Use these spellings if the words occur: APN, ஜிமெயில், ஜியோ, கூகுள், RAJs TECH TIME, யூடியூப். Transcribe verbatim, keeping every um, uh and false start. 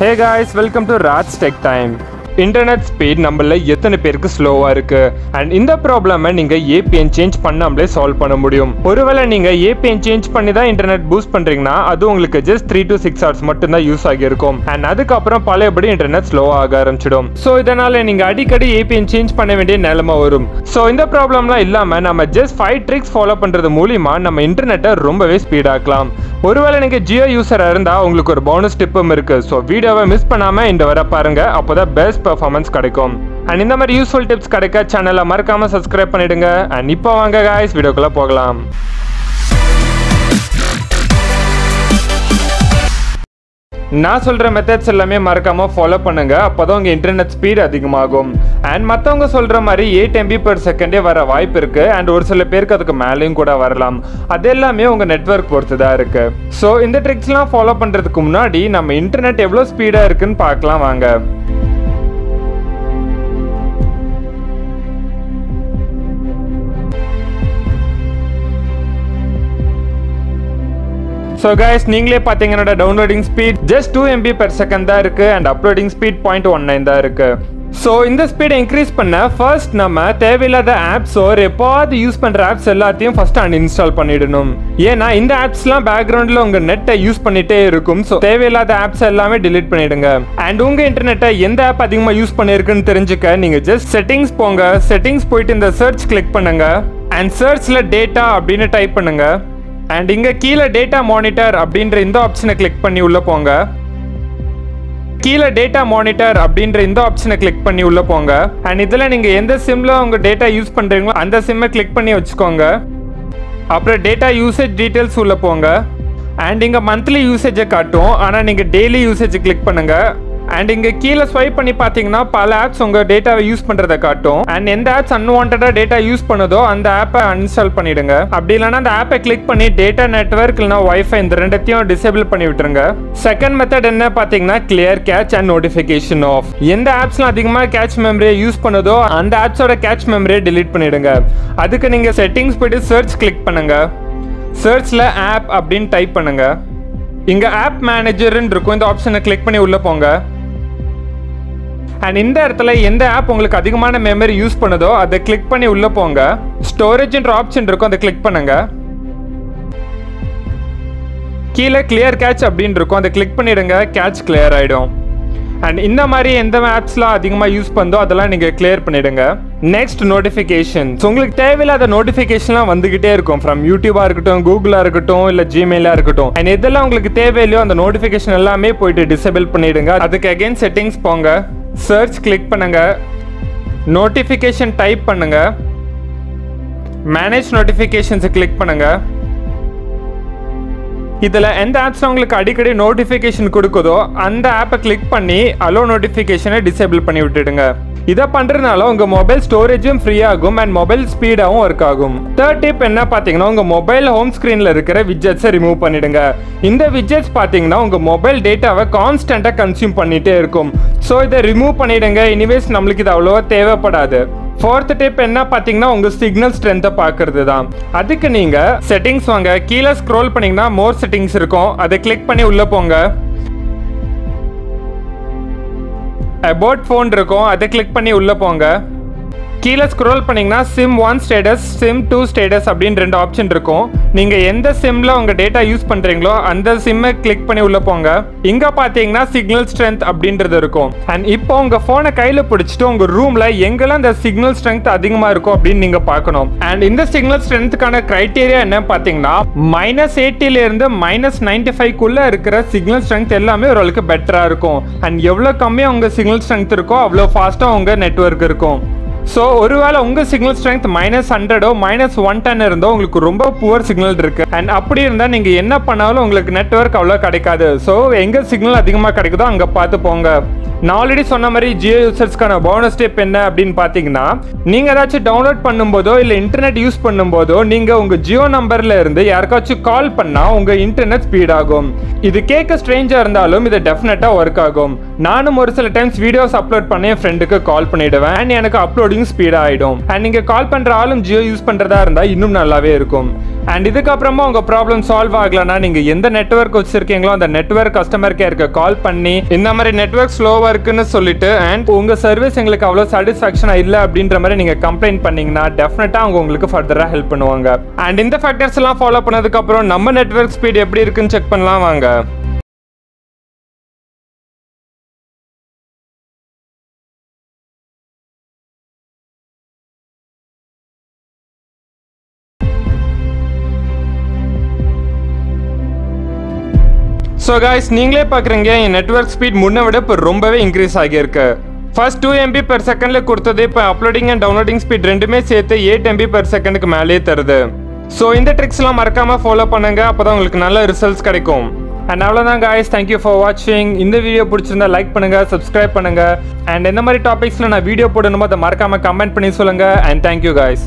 Hey guys, welcome to RAJs Tech Time. Internet speed நம்மள எத்தனை பேருக்கு ஸ்லோவா இருக்கு and இந்த ப்ராப்ளமை நீங்க A P N change பண்ணாமலே சால்வ் பண்ண முடியும். ஒருவேளை நீங்க A P N change பண்ணி தான் இன்டர்நெட் பூஸ்ட் பண்றீங்கன்னா அது உங்களுக்கு just three to six hours மட்டும் தான் யூஸ் ஆகி இருக்கும். and அதுக்கு அப்புறம் பழையபடி இன்டர்நெட் ஸ்லோவா ஆக ஆரம்பிச்சிடும். சோ இதனால நீங்க அடிக்கடி A P N change பண்ண வேண்டிய நிலைமை வரும். சோ இந்த ப்ராப்ளம்லாம் இல்லாம நம்ம just five tricks follow பண்றது மூலமா நம்ம இன்டர்நெட்டை ரொம்பவே ஸ்பீட் ஆக்கலாம். ஒருவேளை நீங்க ஜியோ யூசரா இருந்தா உங்களுக்கு ஒரு போனஸ் டிப்பும் இருக்கு. சோ வீடியோவை மிஸ் பண்ணாம இந்த வர பாருங்க. அப்பதான் பெஸ்ட் performance கிடைக்கும். and இந்த மாதிரி யூஸ்ஃபுல் டிப்ஸ் கிடைக்க சேனலை மறக்காம சப்ஸ்கிரைப் பண்ணிடுங்க. and இப்போ வாங்க guys வீடியோக்குள்ள போகலாம். நான் சொல்ற மெத்தட்ஸ் எல்லாமே மறக்காம ஃபாலோ பண்ணுங்க. அப்போதான் உங்க இன்டர்நெட் ஸ்பீட் அதிகமாகும். அண்ட் மற்றவங்க சொல்ற மாதிரி eight M B per second வர வாய்ப்பு இருக்கு. அண்ட் ஒரு சில பேருக்கு அதுக்கு மேலேயும் கூட வரலாம். அது எல்லாமே உங்க நெட்வொர்க் பொறுத்து தான் இருக்கு. ஸோ இந்த ட்ரிக்ஸ்லாம் ஃபாலோ பண்றதுக்கு முன்னாடி நம்ம இன்டர்நெட் எவ்வளோ ஸ்பீடா இருக்குன்னு பார்க்கலாம் வாங்க. So guys, நீங்களே பாத்தீங்க என்னோட downloading speed just two M B per second தான் இருக்கு and uploading speed zero point one nine தான் இருக்கு. ஸோ இந்த ஸ்பீடை இன்க்ரீஸ் பண்ண ஃபர்ஸ்ட் நம்ம தேவையில்லாத ஆப்ஸ் ஒரு எப்பாவது யூஸ் பண்ணுற ஆப்ஸ் எல்லாத்தையும் ஃபர்ஸ்ட் அன்இன்ஸ்டால் பண்ணிடணும். ஏன்னா இந்த ஆப்ஸ்லாம் பேக்ரவுண்டில் உங்கள் நெட்டை யூஸ் பண்ணிகிட்டே இருக்கும். ஸோ தேவையில்லாத ஆப்ஸ் எல்லாமே டிலீட் பண்ணிடுங்க. அண்ட் உங்கள் இன்டர்நெட்டை எந்த ஆப் அதிகமாக யூஸ் பண்ணியிருக்குன்னு தெரிஞ்சுக்க நீங்கள் ஜஸ்ட் செட்டிங்ஸ் போங்க. செட்டிங்ஸ் போயிட்டு இந்த சர்ச் கிளிக் பண்ணுங்க. அண்ட் சர்ச்சில் டேட்டா அப்படின்னு டைப் பண்ணுங்க. அண்ட் இங்கே கீழே டேட்டா மானிட்டர் அப்படின்ற இந்த ஆப்ஷனை கிளிக் பண்ணி உள்ளே போங்க. கீழே டேட்டா மானிட்டர் அப்படின்ற இந்த ஆப்ஷனை கிளிக் பண்ணி உள்ளே போங்க. அண்ட் இதில் நீங்கள் எந்த சிம்மில் உங்கள் டேட்டா யூஸ் பண்ணுறீங்களோ அந்த சிம்மை கிளிக் பண்ணி வச்சுக்கோங்க. அப்புறம் டேட்டா யூசேஜ் டீட்டெயில்ஸ் உள்ளே போங்க. அண்ட் இங்கே மந்த்லி யூசேஜை காட்டும். ஆனால் நீங்கள் டெய்லி யூசேஜை கிளிக் பண்ணுங்கள். அண்ட் இங்கே கீழே ஸ்வைப் பண்ணி பார்த்தீங்கன்னா பல ஆப்ஸ் உங்கள் டேட்டாவை யூஸ் பண்ணுறதை காட்டும். அண்ட் எந்த ஆப்ஸ் அன்வான்டாக டேட்டா யூஸ் பண்ணுதோ அந்த ஆப்பை அன்இன்ஸ்டால் பண்ணிடுங்க. அப்படி இல்லைனா அந்த ஆப்பை கிளிக் பண்ணி டேட்டா நெட்வொர்க் இல்லைனா வைஃபை இந்த ரெண்டத்தையும் டிசேபிள் பண்ணி விட்டுருங்க. செகண்ட் மெத்தட் என்ன பார்த்தீங்கன்னா clear cache and notification off. எந்த ஆப்ஸ்லாம் அதிகமாக கேட்ச் மெமரியை யூஸ் பண்ணுதோ அந்த ஆப்ஸோட கேட்ச் மெமரியை டிலீட் பண்ணிடுங்க. அதுக்கு நீங்கள் செட்டிங்ஸ் போய்ட்டு சர்ச் கிளிக் பண்ணுங்க. சர்ச்சில் ஆப் அப்படின்னு டைப் பண்ணுங்க. இங்கே ஆப் மேனேஜர்ன்னு இருக்கும். இந்த ஆப்ஷனை கிளிக் பண்ணி உள்ளே போங்க. அண்ட் இந்த இடத்துல எந்த ஆப் உங்களுக்கு அதிகமான மெமரி யூஸ் பண்ணுதோ அதை கிளிக் பண்ணி உள்ளே போங்க. ஸ்டோரேஜ்ன்ற ஆப்ஷன் இருக்கும், அதை கிளிக் பண்ணுங்க. கீழே கிளியர் கேட்ச் அப்படின்னு இருக்கும், அதை கிளிக் பண்ணிடுங்க. கேட்ச் கிளியர் ஆகிடும். அண்ட் இந்த மாதிரி எந்த ஆப்ஸ்லாம் அதிகமாக யூஸ் பண்ணுதோ அதெல்லாம் நீங்கள் கிளியர் பண்ணிவிடுங்க. Next notifications. உங்களுக்கு தேவையில்லாத நோட்டிஃபிகேஷன்லாம் வந்துக்கிட்டே இருக்கும். ஃப்ரம் யூடியூபாக இருக்கட்டும், கூகுளாக இருக்கட்டும், இல்லை ஜிமெயிலாக இருக்கட்டும். அண்ட் இதெல்லாம் உங்களுக்கு தேவையில்லையோ அந்த நோட்டிஃபிகேஷன் எல்லாமே போயிட்டு டிசேபிள் பண்ணிவிடுங்க. அதுக்கு அகெயின் செட்டிங்ஸ் போங்க. சர்ச் கிளிக் பண்ணுங்க. நோட்டிஃபிகேஷன் டைப் பண்ணுங்க. மேனேஜ் நோட்டிஃபிகேஷன்ஸை கிளிக் பண்ணுங்க. இதில் எந்த ஆப்ஸ் உங்களுக்கு அடிக்கடி நோட்டிஃபிகேஷன் கொடுக்குதோ அந்த ஆப்பை கிளிக் பண்ணி அலோ நோட்டிஃபிகேஷனை டிசேபிள் பண்ணி விட்டுடுங்க. இதை பண்ணுறதுனால உங்கள் மொபைல் ஸ்டோரேஜும் ஃப்ரீ ஆகும் அண்ட் மொபைல் ஸ்பீடாகவும் ஒர்க் ஆகும். தேர்ட் டிப் என்ன பார்த்தீங்கன்னா உங்கள் மொபைல் ஹோம் ஸ்க்ரீனில் இருக்கிற விட்ஜெட்ஸை ரிமூவ் பண்ணிடுங்க. இந்த விட்ஜெட்ஸ் பார்த்தீங்கன்னா உங்கள் மொபைல் டேட்டாவை கான்ஸ்டண்ட்டாக கன்சியூம் பண்ணிகிட்டே இருக்கும். ஸோ இதை ரிமூவ் பண்ணிவிடுங்க. எனிவேஸ் நம்மளுக்கு இது அவ்வளோவா தேவைப்படாது. ஃபோர்த் டிப் என்ன பார்த்தீங்கன்னா உங்கள் சிக்னல் ஸ்ட்ரென்த்தை பார்க்கறது தான். அதுக்கு நீங்கள் செட்டிங்ஸ் வாங்க. கீழே ஸ்க்ரோல் பண்ணிங்கன்னா மோர் செட்டிங்ஸ் இருக்கும், அதை கிளிக் பண்ணி உள்ளே போங்க. அபவுட் ஃபோன் இருக்கும், அதை கிளிக் பண்ணி உள்ளே போங்க. கீழே ஸ்க்ரோல் பண்ணிங்கன்னா SIM one status, SIM two status அப்படின்னு ரெண்டு ஆப்ஷன் இருக்கும். நீங்கள் எந்த சிம்மில் உங்கள் டேட்டா யூஸ் பண்ணுறீங்களோ அந்த சிம்மை கிளிக் பண்ணி உள்ளே போங்க. இங்கே பார்த்தீங்கன்னா சிக்னல் ஸ்ட்ரென்த் அப்படின்றது இருக்கும். அண்ட் இப்போ உங்கள் ஃபோனை கையில் பிடிச்சிட்டு உங்கள் ரூமில் எங்கெல்லாம் இந்த சிக்னல் ஸ்ட்ரென்த் அதிகமாக இருக்கும் அப்படின்னு நீங்கள் பார்க்கணும். அண்ட் இந்த சிக்னல் ஸ்ட்ரென்த்துக்கான க்ரைட்டீரியா என்ன பார்த்தீங்கன்னா மைனஸ் எயிட்டிலேருந்து மைனஸ் நைன்டி ஃபைவ்க்குள்ளே இருக்கிற சிக்னல் ஸ்ட்ரென்த் எல்லாமே ஓரளவுக்கு பெட்டராக இருக்கும். அண்ட் எவ்வளோ கம்மியாக உங்கள் சிக்னல் ஸ்ட்ரென்த் இருக்கோ அவ்வளோ ஃபாஸ்ட்டாக உங்கள் நெட்வொர்க் இருக்கும். ஸோ ஒருவேளை உங்கள் சிக்னல் ஸ்ட்ரென்த் மைனஸ் ஹண்ட்ரடோ மைனஸ் ஒன் டென் இருந்தோ உங்களுக்கு ரொம்ப புவர் சிக்னல் இருக்குது. அண்ட் அப்படி இருந்தால் நீங்கள் என்ன பண்ணாலும் உங்களுக்கு நெட்வொர்க் அவ்வளோ கிடைக்காது. ஸோ எங்கே சிக்னல் அதிகமாக கிடைக்குதோ அங்கே பார்த்து போங்க. நான் ஆல்ரெடி சொன்ன மாதிரி ஜியோ யூசர்ஸ்க்கான போனஸ் டிப் என்ன அப்படின்னு பார்த்தீங்கன்னா நீங்கள் ஏதாச்சும் டவுன்லோட் பண்ணும்போதோ இல்லை இன்டர்நெட் யூஸ் பண்ணும்போதோ நீங்கள் உங்கள் ஜியோ நம்பரில் இருந்து யாருக்காச்சும் கால் பண்ணால் உங்கள் இன்டர்நெட் ஸ்பீட் ஆகும். இது கேட்க ஸ்ட்ரேஞ்சாக இருந்தாலும் இது டெஃபினட்டாக ஒர்க் ஆகும். நானும் ஒரு சில டைம்ஸ் வீடியோஸ் அப்லோட் பண்ணி என் ஃப்ரெண்டுக்கு கால் பண்ணிவிடுவேன். அண்ட் எனக்கு அப்லோடிங் ஸ்பீடாக ஆகிடும். அண்ட் நீங்கள் கால் பண்ணுற ஆளும் ஜியோ யூஸ் பண்ணுறதா இருந்தால் இன்னும் நல்லாவே இருக்கும். And if you have a problem solve, you can call the network customer care. You can call the network slow work and your service is satisfaction. You can complain about it. Definitely, you can further help. And in the factors, follow up our network speed. You can check the network speed. So guys, you can see the network speed is increased. First two M B per second uploading and downloading speed is eight M B per second. So in the tricks markama follow up pananga results. And avladhaan guys, thank you for watching. In the video like pananga, subscribe pananga, and enna mari topics la na video podanuma adha markama comment panni solunga, and thank you guys.